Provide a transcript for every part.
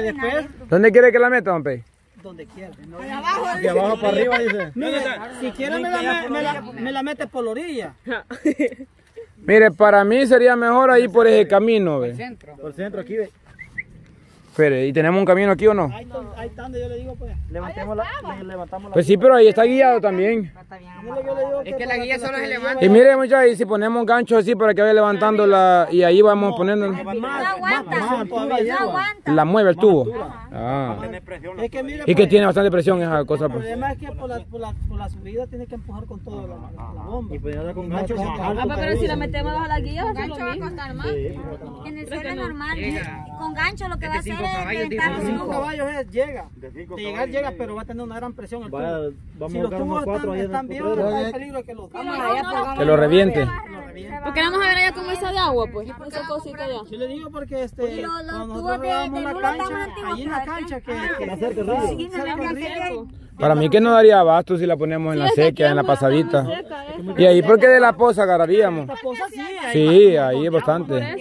Después, ¿dónde quiere que la metan, Pey? Donde quiera. No, de abajo, de abajo para arriba, dice. Mire, si quiere me la mete por la orilla. Mire, para mí sería mejor ahí por ese camino, ve. Por el centro, aquí, ve. Espere, ¿y tenemos un camino aquí o no? Ahí está donde yo le digo, pues. Levantamos la. Pues sí, pero ahí está guiado también. Es que la guía solo se levanta. Y mire, muchachos, y si ponemos un gancho así para que vaya levantando la. Y ahí vamos poniendo. No aguanta. La mueve el tubo. Ah. Y que tiene bastante presión esa cosa. El problema es que por la subida tiene que empujar con toda la bomba. Y ponerla con gancho. Papá, pero si la metemos bajo la guía, el gancho va a costar más. En el suelo normal, con gancho lo que va a hacer. De 5 caballos llega. Llega, pero va a tener una gran presión el tubo. Si los tubos están bien, hay peligro de que lo reviente. Porque vamos a ver allá cómo está de agua, pues. Yo le digo porque cuando nosotros veamos una cancha, ahí en la cancha que la cerca río. Para mí que no daría abasto si la ponemos en la sequía, en la pasadita. Y ahí porque de la poza agarraríamos. Sí, ahí es bastante.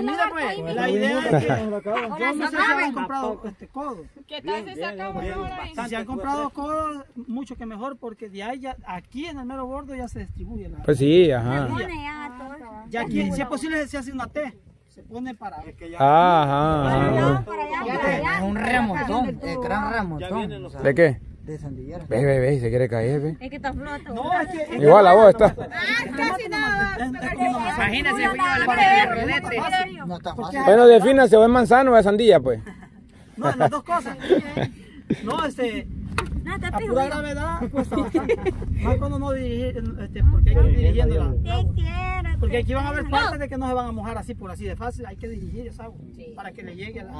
Mira, pues, la idea es que yo no sé si han comprado codos. ¿Qué tal se saca uno ahora? Si han comprado codos, mucho que mejor, porque de ahí ya, aquí en el mero bordo ya se distribuye. Pues sí, ajá. Ya aquí, si es posible, se hace una T. Se pone para... Ajá. Un remotón, el gran remotón. ¿De qué? De sandillera. Ve, se quiere caer, ve. Es que está flota. No, es que igual la voz está. Casi nada. Imagínese, Julio, la parte de rodete. Bueno, defínase, ¿o es manzano o es sandilla, pues? No, las dos cosas. No, a pura gravedad cuesta bastante. Más cuando no dirigen, porque hay que ir dirigiéndola. Porque aquí van a haber partes de que no se van a mojar así por así de fácil. Hay que dirigir esa agua para que le llegue a la.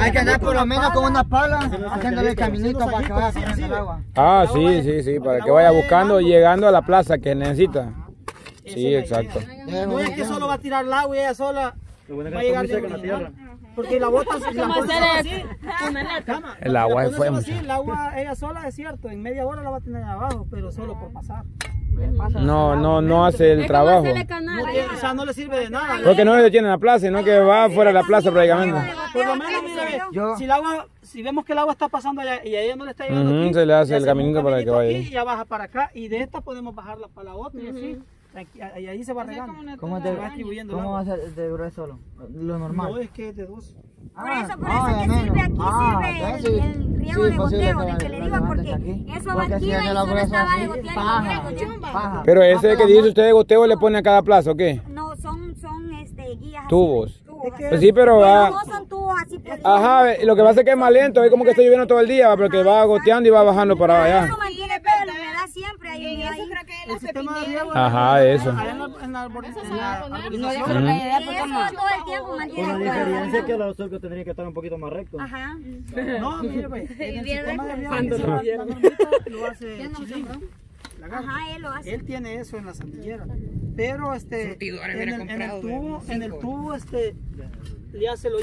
Hay que andar por lo menos con una pala haciéndole el caminito para que vaya corriendo el agua. Ah, sí, para que vaya buscando y llegando a la plaza que necesita. Sí, exacto. No es que solo va a tirar el agua y ella sola va a llegar de la tierra. Porque la bota se el agua es fuerte. El agua ella sola es cierto, en media hora la va a tener abajo, pero solo por pasar. No hace el trabajo. O sea, no le sirve de nada. Porque no le detiene la plaza, sino que va fuera de la plaza prácticamente. Por lo menos, mire, si vemos que el agua está pasando allá y a ella no le está llegando aquí, se le hace el caminito para que vaya. Y ya baja para acá y de esta podemos bajarla para la otra y así. Y ahí se va regando. ¿Cómo va a ser de grueso lo normal? No, es que es de 12. Por eso sirve aquí el riego de goteo, de que le digo, porque eso va aquí y eso estaba de goteo. Pero ese que dice usted de goteo le pone a cada plazo, ¿o qué? No, son guías. Tubos. Pues sí, pero va. Ajá, lo que pasa es que es más lento, es como que está lloviendo todo el día, pero que va goteando y va bajando para allá. El sistema de riego, ajá, eso. Con la diferencia que los surcos tendrían que estar un poquito más rectos. Ajá. No, mire, pues. El sistema de riego lo hace Julio. Ajá, él lo hace. Él tiene eso en la sandillera. Pero en el tubo se le hace el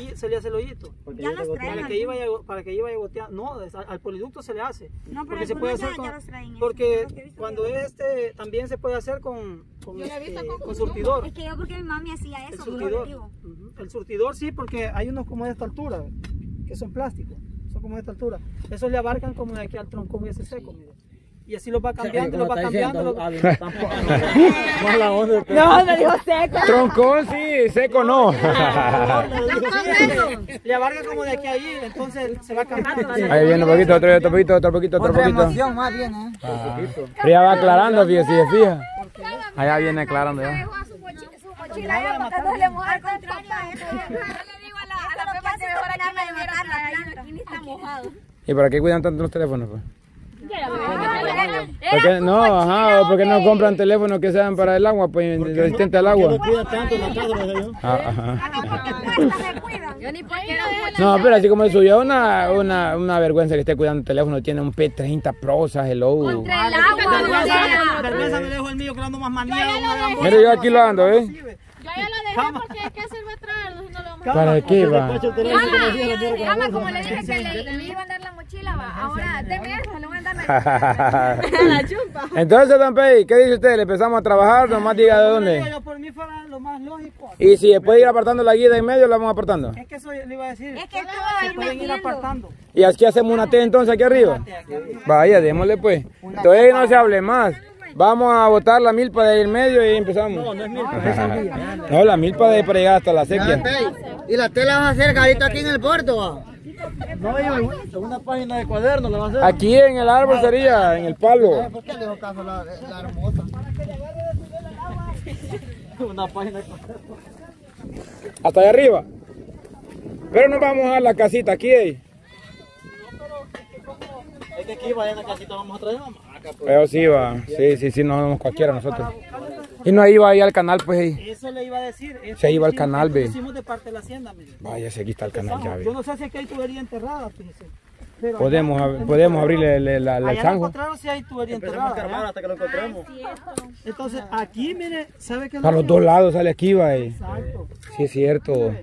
hoyito. Ya los traen, para que iba a gotear. No, al poliducto se le hace. No, pero se puede hacer porque cuando también se puede hacer con surtidor. Es que yo porque mi mami hacía eso. El surtidor sí, porque hay unos como de esta altura, que son plásticos, son como de esta altura. Esos le abarcan como de aquí al tronco y ese seco. Y así lo va cambiando. No, me dijo seco. Troncón sí, seco no. Le abarca como de aquí a allí, entonces se va cambiando. Ahí viene un poquito, otro poquito. Emoción más bien, ¿eh? Ya va aclarando, fíjate, si se fija. Allá viene aclarando ya. Su mochila allá botándole mojada al contrario. Yo le digo a la pepa que mejor aquí me levantar la planta. Aquí ni está mojado. ¿Y para qué cuidan tanto los teléfonos, pues? Porque no compran teléfonos que sean para el agua, pues resistente al agua. No, pero así como el suyo, una vergüenza que esté cuidando el teléfono, tiene un P30 Pro, hello. Vergüenza me dejo el mío que ando más maniado. Mira, yo aquí lo ando, ¿eh? Yo ya lo dejé porque es que se va a traer, no lo vamos a. ¿Para qué va? Como le dije que le iba a dar la mochila. sílabas. Ahora, deme eso, no van a la chupa. Entonces, don Pey, ¿qué dice usted? ¿Le empezamos a trabajar? Nomás diga de dónde. Por mí fuera lo más lógico. ¿Y si después ir apartando la guía de en medio, la vamos apartando? Es que eso le iba a decir. Es que esto va a ir apartando. ¿Y aquí hacemos una T entonces aquí arriba? Vaya, démosle pues. Entonces no se hable más. Vamos a botar la milpa de ahí en medio y empezamos. No, no es milpa, es sandía. No, la milpa de para llegar hasta la sequía. ¿Y la tela vas a hacer carita aquí en el puerto? No, yo una página de cuaderno la vas a hacer. Aquí en el árbol sería, en el palo. ¿Por qué le doy caso a la hermosa? Una página de cuaderno. Hasta allá arriba. Pero nos vamos a la casita aquí. Es que aquí vaya en la casita, vamos a traer mamá. Pero sí va, sí, no somos cualquiera nosotros. Y no iba ahí al canal, pues ahí. Eso le iba a decir. Se iba al canal, ve. Hicimos de parte de la hacienda, mire. Vaya, aquí está el canal, ya ve. Yo no sé si aquí hay tubería enterrada, fíjese. Podemos abrirle el zanjo. Encontraron si hay tubería enterrada. Hasta que lo encontremos. Entonces, aquí, mire, ¿sabe qué? Para los dos lados sale aquí, va. Exacto. Sí, es cierto.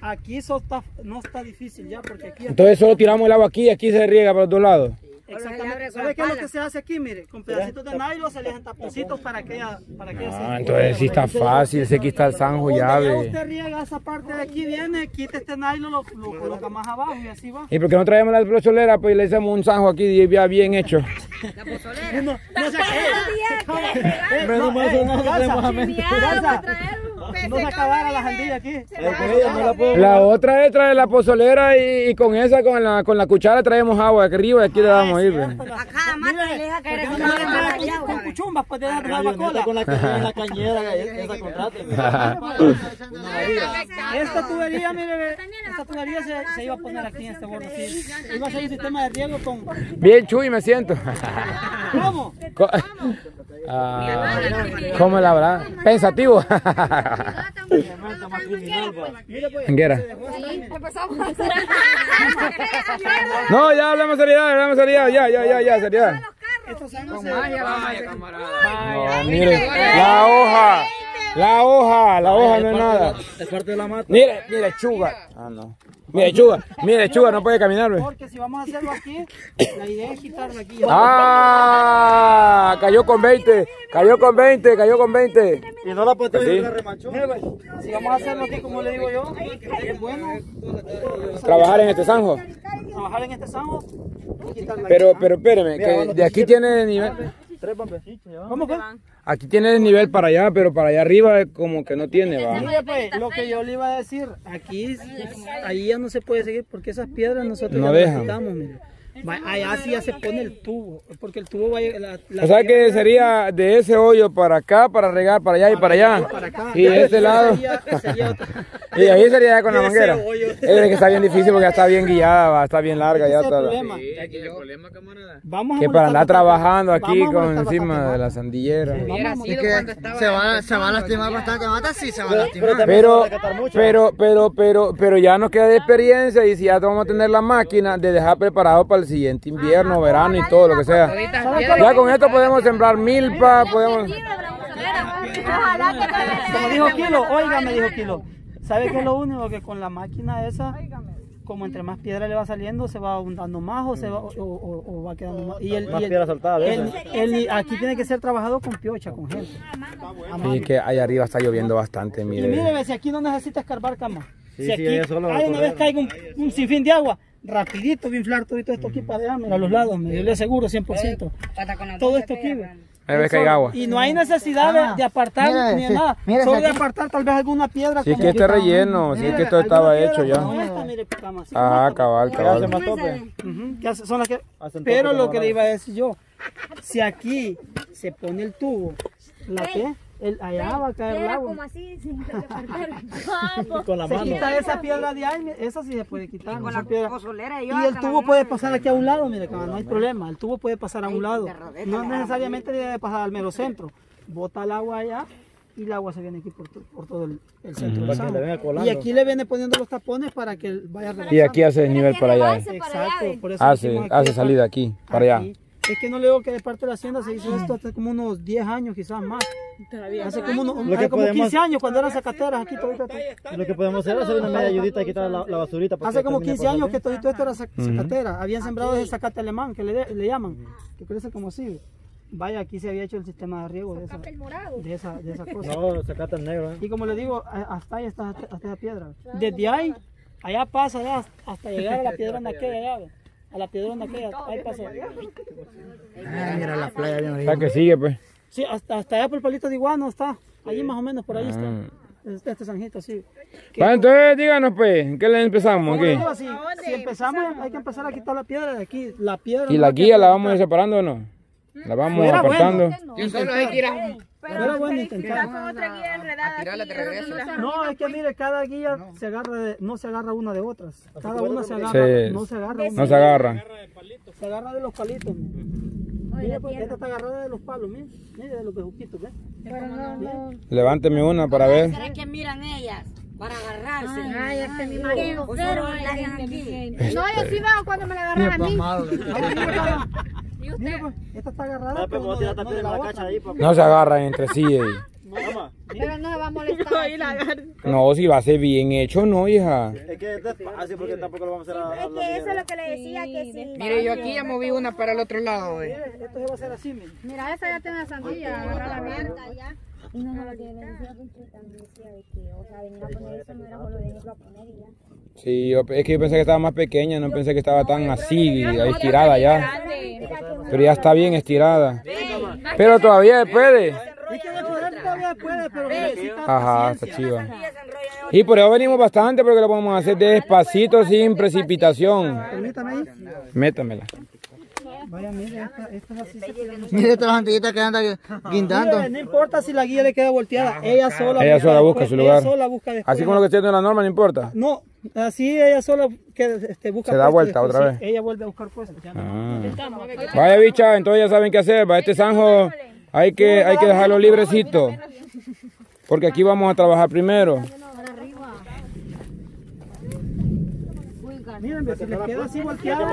Aquí eso está, no está difícil ya, porque aquí. Entonces, solo tiramos el agua aquí y aquí se riega para los dos lados. Exactamente. ¿Sabe qué es lo que se hace aquí? Mire, con pedacitos de nylon se le hacen taponcitos para que ella se... Entonces sí está fácil, se quita el zanjo, llave. Usted riega esa parte de aquí, viene, quita este nylon, lo coloca más abajo y así va. ¿Y por qué no traemos la pozolera? Pues le hacemos un zanjo aquí ya bien hecho. La pozolera. No se quede. Menos más o menos tenemos a mentir. No se acabara la jandilla aquí. La otra es traer la pozolera y con esa, con la cuchara traemos agua de arriba y aquí le damos. Acá más te deja caer con cuchumbas, pues te deja traer la cola. Con la cañera, esa contrate. Esta tubería se iba a poner aquí en este borde. Iba a ser un sistema de riego con... Bien chuy me siento. ¿Cómo? ¿Cómo la habrá? Pensativo. No, ya hablamos seriedad. Ya, seriedad. La hoja no es nada. Mire, lechuga. Mire, lechuga, no puede caminar, ¿ve? Porque si vamos a hacerlo aquí, la idea es quitarla aquí. ¡Ah! Cayó con 20. Y no la puede tener remachón. Si vamos a hacerlo aquí, como le digo yo, es bueno. Trabajar en este zanjo. Pero espéreme, que de aquí tiene nivel. ¿Cómo que? Aquí tiene el nivel para allá, pero para allá arriba como que no tiene, va. Lo que yo le iba a decir, aquí, ahí ya no se puede seguir porque esas piedras nosotros no necesitamos, mira. Allá sí ya se pone el tubo, porque el tubo va a llegar... O sea que sería de ese hoyo para acá, para regar, para allá y para allá. Y de este lado. Y ahí sería ya con la manguera. Es que está bien difícil porque ya está bien guiada, está bien larga. Ya está. Que para andar trabajando aquí con encima de la sandillera. Es que se va a lastimar bastante, mata sí se va a lastimar. Pero ya nos queda de experiencia y si ya vamos a tener la máquina de dejar preparado para el siguiente invierno, verano y todo lo que sea. Ya con esto podemos sembrar milpa, podemos... Como dijo Kilo, oiga, me dijo Kilo. ¿Sabe qué es lo único? Que con la máquina esa, como entre más piedra le va saliendo, se va ahondando más o va quedando más. Y más piedra soltada a veces. Aquí tiene que ser trabajado con piocha, con gente. Sí, que allá arriba está lloviendo bastante, mire. Y mire, si aquí no necesita escarbar cama. Si aquí una vez caiga un sinfín de agua, rapidito va a inflar todo esto aquí para allá, mira, a los lados, yo le aseguro 100%. Todo esto aquí, agua. Y no hay necesidad de apartar ni de nada. Solo de apartar tal vez alguna piedra. Si es que este relleno, si es que esto estaba hecho ya. Ah, cabal. Pero lo que le iba a decir yo, si aquí se pone el tubo, ¿la qué? Allá va a caer el agua. Como así, sin que con la mano. Se quita esa piedra de ahí, esa sí se puede quitar. Con la pozolera. Y el tubo puede pasar aquí a un lado, mire, no hay problema. El tubo puede pasar a un lado. No necesariamente debe pasar al mero centro. Bota el agua allá y el agua se viene aquí por todo el centro. Y aquí le viene poniendo los tapones para que vaya relajando. Y aquí hace el nivel para allá. Exacto. Por eso hace salida aquí, para allá. Es que no le digo que de parte de la hacienda se hizo esto hace como unos 10 años, quizás más. Hace como, como 15 años cuando eran Zacateras aquí. Lo que podemos hacer es hacer una media ayudita y quitar la basurita. Hace como 15 años que todo esto era Zacatera. Habían sembrado ese zacate alemán que le llaman, que crece como así. Vaya, aquí se había hecho el sistema de riego de esa cosa. No, zacate negro. Y como le digo, hasta ahí está esta piedra. Desde ahí, allá pasa allá, hasta llegar a la piedra en aquella llave. A la piedra en aquella, ahí pasa. Ah, mira la playa bien arriba. Hasta que sigue, pues. Sí, hasta allá por el palito de Iguano está. Allí más o menos, por ahí está este zanjito, sí. Bueno, entonces díganos, pues, ¿en qué le empezamos aquí? Bueno, si empezamos, hay que empezar a quitar la piedra de aquí. La piedra. ¿Y la guía la vamos a ir separando o no? La vamos apartando. Yo solo hay que ir a... Pero bueno, intentar. No, es que mire, cada guía se agarra de, no se agarra una de otras. Cada una se agarra, no se agarra una. No se agarra. Se agarra de los palitos. Mire, porque esta está agarrada de los palos, mire. Mire, de los bejuquitos, ¿ves? Levánteme una para ver. ¿Será que miran ellas? Para agarrarse. Ay, este mi marido. No, yo sí veo cuando me la agarran a mí. Mira, pues, esta está agarrada. No se agarran entre sí. Pero no se va a molestar. No, si va a ser bien hecho, no, hija. Es que es despacio porque tampoco lo vamos a hacer. Es que eso es lo que le decía, que sí. Mire, yo aquí ya moví una para el otro lado. Esto se va a hacer así, mira. Mira, esa ya tiene la sandía, agarra la mierda ya. Y no lo tiene, también decía de que, o sea, venir a poner eso no era solo venirlo a poner y ya. Sí, es que yo pensé que estaba más pequeña, no pensé que estaba tan así, estirada ya. Pero ya está bien estirada. Pero todavía puede. Ajá, está chiva. Y por eso venimos bastante, porque lo podemos hacer despacito, sin precipitación. Métamela. Vaya, mire, esta es así. Mire estas antiguitas que andan guindando. No importa si la guía le queda volteada, ella sola. Ella sola busca su lugar. Así como lo que está haciendo la norma, no importa. No, así ella sola busca. Se da vuelta otra vez. Ella vuelve a buscar cosas. Vaya, bicha, entonces ya saben qué hacer. Para este zanjo hay que dejarlo librecito. Porque aquí vamos a trabajar primero. Miren, si les queda así volteado,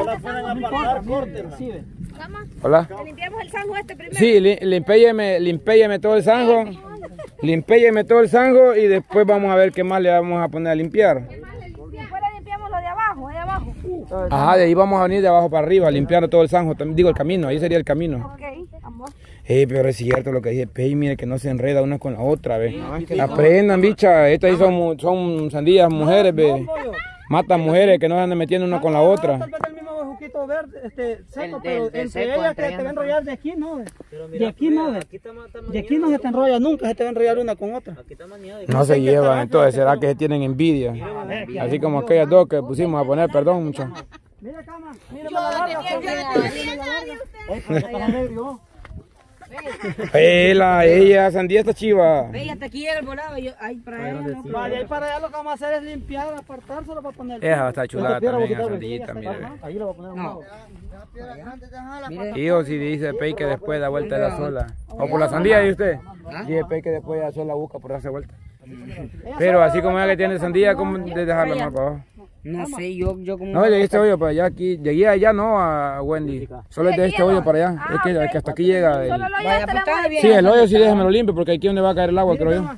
corten. Hola. Limpiamos el zanjo este primero. Sí, limpélleme todo el zanjo. Limpélleme todo el zanjo y después vamos a ver qué más le vamos a poner a limpiar. Después le limpiamos lo de abajo, ahí abajo. Ajá, de ahí vamos a venir de abajo para arriba, limpiar todo el zanjo. Digo, el camino, ahí sería el camino. Ok, amor. Pero es cierto lo que dije, Pey, mire que no se enreda una con la otra, ve. Aprendan, bicha, estas ahí son sandías, mujeres, ve. Mata mujeres que no andan metiendo una con la otra. Tal vez el mismo bejuquito verde, seco, pero entre ellas que te va a enrollar de aquí, no. De aquí no, de aquí no se te enrolla nunca, se te va a enrollar una con otra. No se llevan, entonces será que se tienen envidia. Así como aquellas dos que pusimos a poner, perdón, mucho. Mira, cama, mira para la barra. Ella, sandía está chiva. Ella hasta aquí el volado. Ay, para ella. Vale, ahí para allá lo que vamos a hacer es limpiar, apartárselo para poner. Ella va a estar chulada también, la sandillita, mire. Ahí lo va a poner un lado. Hijo, si dice Pey que después da vuelta era sola. O por la sandía, ¿y usted? Dice Pey que después da sola busca por darse vuelta. Pero así como ella que tiene sandía, ¿cómo de dejarla más para abajo? No sé, yo como... No, de este hoyo para allá, aquí, llegué allá no a Wendy, solo es de este hoyo para allá, es que hasta aquí llega el... Sí, el hoyo sí déjamelo limpio porque aquí es donde va a caer el agua, creo yo.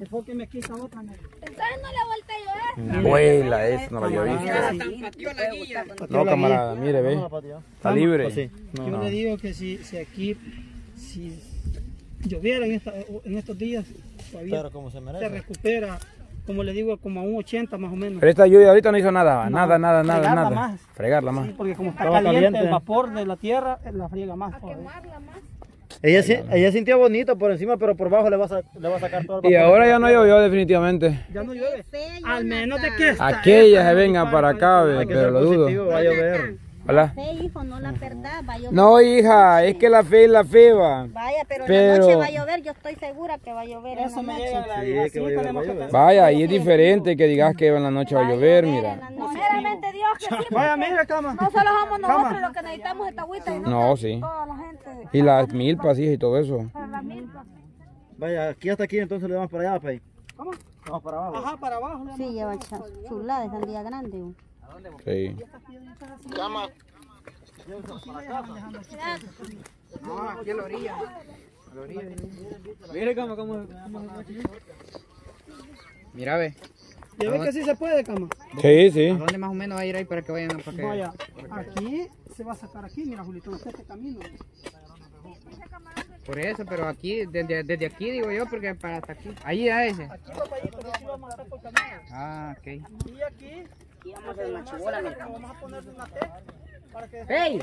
Enfóqueme aquí esa otra. Entonces no la volteé yo. Vuela, eso no la había visto. No, camarada, mire, ve, está libre. Yo le digo que si aquí, si lloviera en estos días, todavía se recupera. Como le digo, como a un 80 más o menos. Pero esta lluvia ahorita no hizo nada, no, nada. Fregarla más. Fregarla más. Sí, porque como está caliente el vapor de la tierra, la friega más. A quemarla más. Ella sintió bonito por encima, pero por abajo le va a sacar todo el vapor. Y ahora ya no llovió definitivamente. Ya no llueve. Al menos de que esta. Aquella se venga para acá, pero lo dudo. Va a llover. Hola. La fe, hijo, no la verdad, va a llover. No, hija, es que la fe es la fe, va. Vaya, pero la noche va a llover, yo estoy segura que va a llover. Eso me llega la vida, sí, vaya, y es diferente que digas que en la noche va a llover, mira. Primeramente Dios que sí. Vaya, mira, cama. No solo somos nosotros los que necesitamos esta agüita, no, sí. Toda la gente. Y las milpas, hija, y todo eso. Las milpas. Vaya, aquí hasta aquí, entonces le damos para allá, Pey. ¿Cómo? Vamos para abajo. Ajá, para abajo. Sí, lleva chulada de sandía grande. Sí. Cama, No, aquí a la orilla. A la orilla. Mire cómo mira, ve. ¿Ya ves que sí se puede, cama? Sí, sí. ¿A dónde más o menos va a ir ahí para que vayan? Para que... Vaya, aquí se va a sacar aquí, mira, Julito, este camino. Por eso, pero aquí, desde aquí digo yo, porque para hasta aquí. Ahí a ese. Aquí, papayito, aquí vamos a estar por camino. Ah, ok. Y aquí, vamos a ponerle una T para que... ¡Hey!